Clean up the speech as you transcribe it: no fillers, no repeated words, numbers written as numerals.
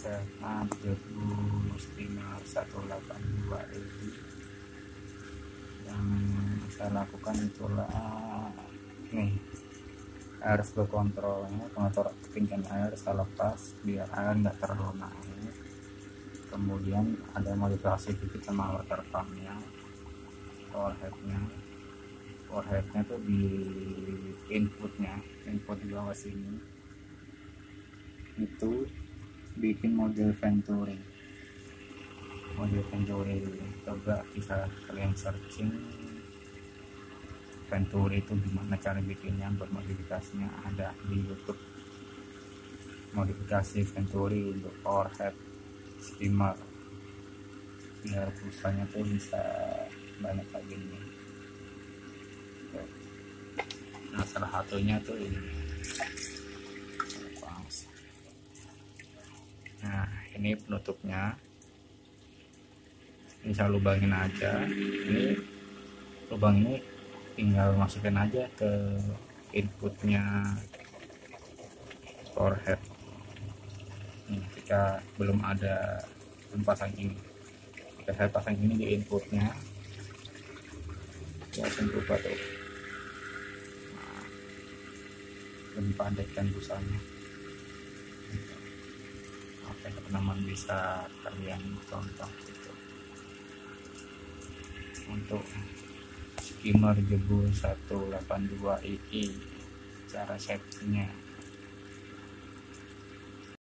SMA Jebo 182 II. Yang saya lakukan itulah ini, harus berkontrolnya, pengatur ketinggian air saya lepas biar air nggak terlalu naik. Kemudian ada modifikasi dikit sama water pumpnya, foreheadnya tuh di input di bawah sini itu bikin model venturi. Coba kita kalian searching venturi itu gimana cara bikinnya, bermodifikasinya ada di YouTube, modifikasi venturi untuk forehead skimmer biar pulsanya tuh bisa banyak lagi nih. Nah, salah satunya tuh ini. Nah, ini penutupnya. Ini saya lubangin aja. Ini lubang ini tinggal masukin aja ke inputnya forehead. Ini ketika belum pasang ini. Ketika saya pasang ini di inputnya, langsung berubah tuh. Lebih pandai kan busanya. Oke, teman-teman bisa kalian contoh gitu. Untuk skimmer Jebo 182 II cara settingnya.